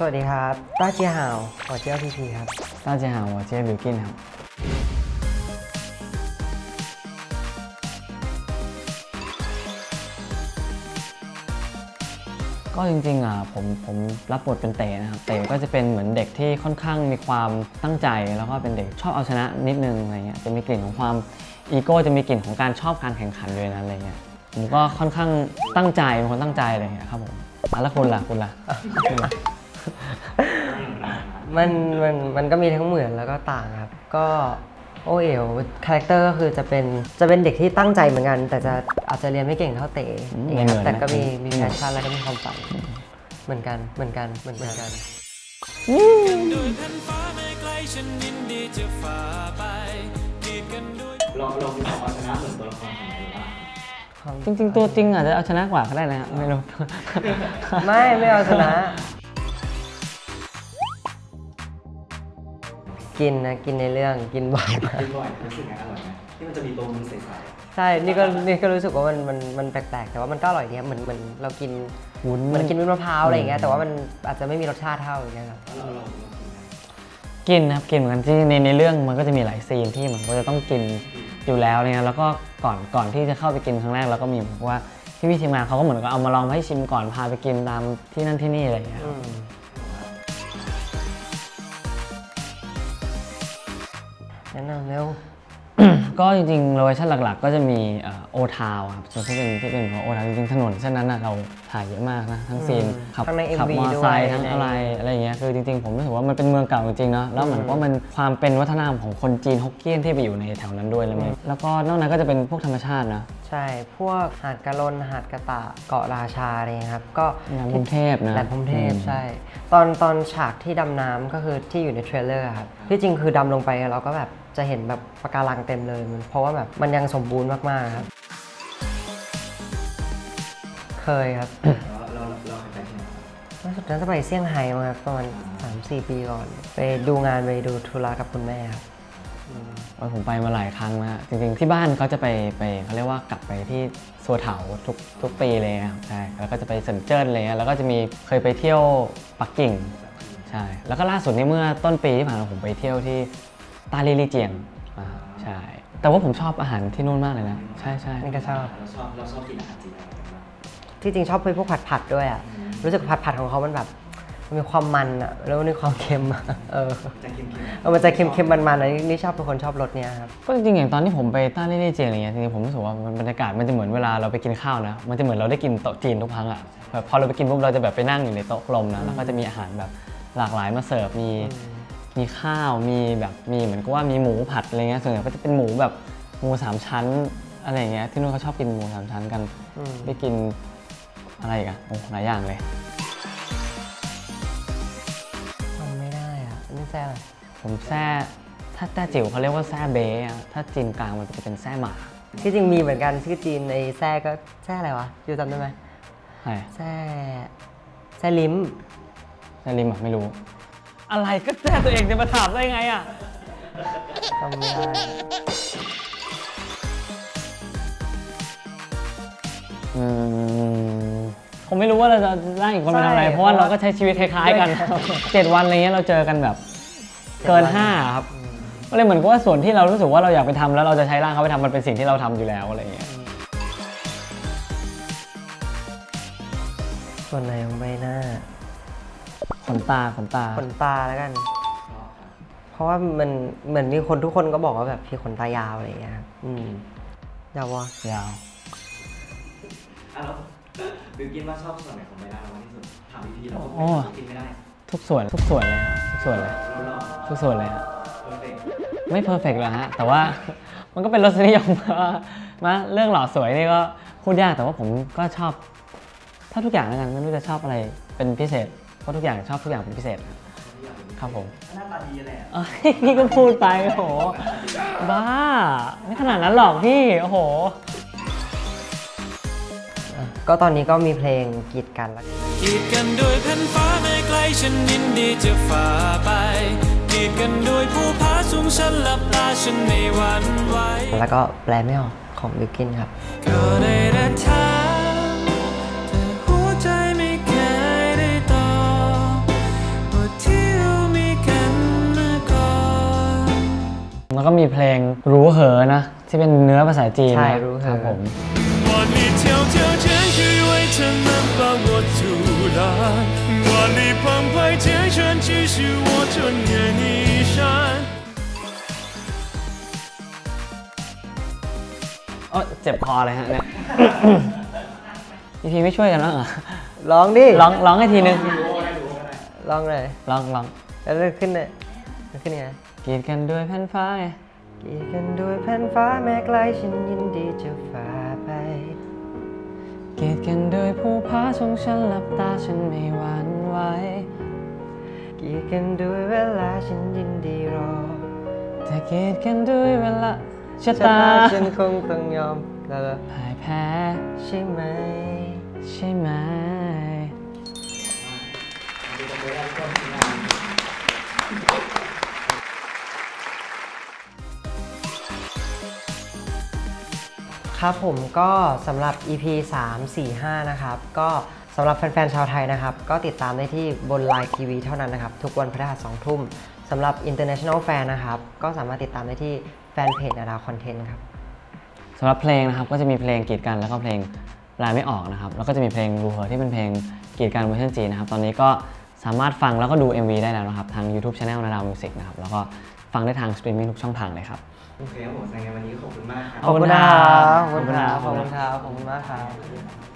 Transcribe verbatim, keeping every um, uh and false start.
สวัสดีครับต้าเจียหาวหัวเจียพีพีครับต้าเจียหาวหัวเจียบิวกินครับก็จริงๆอ่ะผมผมรับบทเป็นเต๋นะครับเต๋ก็จะเป็นเหมือนเด็กที่ค่อนข้างมีความตั้งใจแล้วก็เป็นเด็กชอบเอาชนะนิดนึงอะไรเงี้ยจะมีกลิ่นของความอีโก้จะมีกลิ่นของการชอบการแข่งขันด้วยนะอะไรเงี้ยผมก็ค่อนข้างตั้งใจเป็นคนตั้งใจอะไรเงี้ยครับผมแล้วคุณล่ะคุณล่ะมันมันมันก็มีทั้งเหมือนแล้วก็ต่างครับก็โอเอ๋วคาแรคเตอร์ก็คือจะเป็นจะเป็นเด็กที่ตั้งใจเหมือนกันแต่จะอาจจะเรียนไม่เก่งเท่าเต๋อแต่ก็มีมีแพชชั่นแล้วก็มีความฝันเหมือนกันเหมือนกันเหมือนกันเราเรามีความเอาชนะเหมือนตัวละครของเราหรือเปล่าจริงๆตัวจริงอาจจะเอาชนะกว่าก็ได้นะครับไม่รู้ไม่ไม่เอาชนะกินนะกินในเรื่องกินบ่อยกินบ่อยรู้สึกไงอร่อยไหมที่มันจะมีตัวมันใสๆใช่นี่ก็นี่ก็รู้สึกว่ามันมันมันแปลกๆแต่ว่ามันก็อร่อยเนี่ยเหมือนเหมือนเรากินเหมือนกินวุ้นมะพร้าวอะไรอย่างเงี้ยแต่ว่ามันอาจจะไม่มีรสชาติเท่าอย่างเงี้ยครับกินครับกินเหมือนกันที่ในในเรื่องมันก็จะมีหลายซีนที่มันก็จะต้องกินอยู่แล้วเนี่ยแล้วก็ก่อนก่อนที่จะเข้าไปกินครั้งแรกเราก็มีบอกว่าที่พี่ทีมงานเขาก็เหมือนก็เอามาลองให้ชิมก่อนพาไปกินตามที่นั่นที่นี่อะไรอย่างเงี้ยแนะนำเร็ว ก็จริงๆโลเคชั่นหลักๆก็จะมีโอทาวครับส่วนที่เป็นที่เป็นของโอทาวจริงๆถนนเส้นนั้นเราถ่ายเยอะมากนะทั้งซีนขับขับมอเตอร์ไซค์ทั้งอะไรอะไรอย่างเงี้ยคือจริงๆผมรู้สึกว่ามันเป็นเมืองเก่าจริงๆเนาะแล้วเหมือนว่ามันความเป็นวัฒนธรรมของคนจีนฮกเกี้ยนที่ไปอยู่ในแถวนั้นด้วยแล้วมั้ยแล้วก็นอกนั้นก็จะเป็นพวกธรรมชาตินะใช่พวกหาดกะลนหาดกะตะเกาะราชาอะไรครับก็กรุงเทพนะแหลมกรุงเทพใช่ตอนตอนฉากที่ดำน้ำก็คือที่อยู่ในเทรลเลอร์ครับที่จริงคือดำลงไปเราก็แบบจะเห็นแบบปะการังเต็มเลยมันเพราะว่าแบบมันยังสมบูรณ์มากๆครับเคยครับเราเราไปที่ไหนล่าสุดนั้นจะไปเซี่ยงไฮ้มาครับประมาณ สามถึงสี่ ปีก่อนไปดูงานไปดูธุระกับคุณแม่ครับผมไปมาหลายครั้งนะจริงๆที่บ้านเขาจะไปไปเขาเรียกว่ากลับไปที่สัวเถาทุกทุกปีเลยครับใช่แล้วก็จะไปเซินเจิ้นเลยแล้วก็จะมีเคยไปเที่ยวปักกิ่งใช่แล้วก็ล่าสุดนี้เมื่อต้นปีที่ผ่านมาผมไปเที่ยวที่ตาลีลีเจียงใช่แต่ว่าผมชอบอาหารที่นู่นมากเลยนะใช่ใช่นี่ก็ชอบเราชอบเราชอบกินอาหารจีนที่จริงชอบไปพวกผัดผัดด้วยอ่ะรู้สึกผัดผัดของเขามันแบบมีความมันอ่ะแล้วมีความเค็มเออจะเค็มๆเออมันจะเค็มๆมันๆนะนี่ชอบเป็นคนชอบรสเนี้ยครับก็จริงๆอย่างตอนที่ผมไปต้าเล่เจียงอะไรเงี้ยจริงๆผมรู้สึกว่าบรรยากาศมันจะเหมือนเวลาเราไปกินข้าวนะมันจะเหมือนเราได้กินโต๊ะจีนทุกครั้งอ่ะพอเราไปกินปุ๊บเราจะแบบไปนั่งอยู่ในโต๊ะกลมนะแล้วก็จะมีอาหารแบบหลากหลายมาเสิร์ฟมีมีข้าวมีแบบมีเหมือนกับว่ามีหมูผัดอะไรเงี้ยส่วนใหญ่ก็จะเป็นหมูแบบหมูสามชั้นอะไรเงี้ยที่นู่นเขาชอบกินหมูสามชั้นกันได้กินอะไรอีกอะโอ้หลายอย่างเลยทำไม่ได้อะนี่แซ่อะไรผมแซ่ถ้าแซ่จิ๋วเขาเรียกว่าแซ่เบ้อะถ้าจีนกลางมันจะเป็นแซ่หมาที่จริงมีเหมือนกันชื่อจีนในแซ่ก็แซ่อะไรวะอยู่จำได้ไหมใช่แซ่แซ่ลิ้มแซ่ลิ้มอะไม่รู้อะไรก็แซ่ตัวเองจะมาถามได้ไงอ่ะทำไม่ได้ผมไม่รู้ว่าเราจะร่างอีกคนเป็นอะไรเพราะว่าเราก็ใช้ชีวิตคล้ายๆกันเจ็ดวันอะไรเงี้ยเราเจอกันแบบเกินห้าครับก็เลยเหมือนกับว่าส่วนที่เรารู้สึกว่าเราอยากไปทำแล้วเราจะใช้ร่างเขาไปทำมันเป็นสิ่งที่เราทำอยู่แล้วอะไรเงี้ยส่วนไหนของใบหน้าขนตาขนตาขนตาแล้วกันเพราะว่ามันเหมือนมีคนทุกคนก็บอกว่าแบบพี่ขนตายาวอะไรอย่างเงี้ยครับอืมยาววะยาวอ้าวบิวกินว่าชอบส่วนไหนของใบหน้าเราที่สุดถามพี่ๆเรากินไม่ได้ทุกส่วนทุกส่วนเลยครับทุกส่วนเลยทุกส่วนเลยครับไม่เพอร์เฟกต์หรอกฮะแต่ว่ามันก็เป็นรสนิยมมาเรื่องหล่อสวยนี่ก็พูดยากแต่ว่าผมก็ชอบถ้าทุกอย่างแล้วกันไม่รู้จะชอบอะไรเป็นพิเศษเพราะทุกอย่างชอบทุกอย่างเป็นพิเศษครับผมหน้าตาดีแหละนี่ก็พูดไปโอ้โหบ้าไม่ขนาดนั้นหรอกพี่โอ้โหก็ตอนนี้ก็มีเพลงกีดกันแล้วกีดกันด้วยแผ่นฟ้าไม่ไกลฉันยินดีจะฝ่าไปกีดกันด้วยผู้พาสูงฉันหลับตาฉันไม่หวั่นไหวแล้วก็แปลไม่ออกของบิวกินครับ ก็มีเพลงรู้เหอนะที่เป็นเนื้อภาษาจีนใช่รู้เหอครับผมโอ๊ยเจ็บคอเลยฮะเนี่ยพี่พีไม่ช่วยกันบ้างเหรอร้องดิร้องร้องให้ทีนึงร้องเลยร้องร้องแล้วขึ้นเลยขึ้นยังไงกีดกันด้วยแผ่นฟ้ากีดกันด้วยแผ่นฟ้าแม้ไกลฉันยินดีจะฝ่าไปกีดกันด้วยผู้พาชงฉันหลับตาฉันไม่หวั่นไหวกีดกันด้วยเวลาฉันยินดีรอแต่กีดกันด้วยเวลาชะตาฉันคงต้องยอมแล้วพ่ายแพ้ใช่ไหมใช่ไหมครับผมก็สำหรับ อี พี สาม สี่ ห้านะครับก็สำหรับแฟนๆชาวไทยนะครับก็ติดตามได้ที่บน ไลน์ ที วี เท่านั้นนะครับทุกวันพฤหัสสองทุ่มสำหรับ International Fan นะครับก็สามารถติดตามได้ที่แฟนเพจนาดาวคอนเทนต์ครับสำหรับเพลงนะครับก็จะมีเพลงกีดกันแล้วก็เพลงลายไม่ออกนะครับแล้วก็จะมีเพลงรูเหอที่เป็นเพลงกีดกันเวอร์ชันจีนนะครับตอนนี้ก็สามารถฟังแล้วก็ดู เอ็ม วี ได้แล้วนะครับทาง YouTube Channel นาดาวมิวสิกนะครับแล้วก็ฟังได้ทางสตรีมมิ่งทุกช่องทางเลยครับโอเคครับผมสำหรับวันนี้ขอบคุณมากครับขอบคุณครับขอบคุณครับขอบคุณครับขอบคุณมากครับ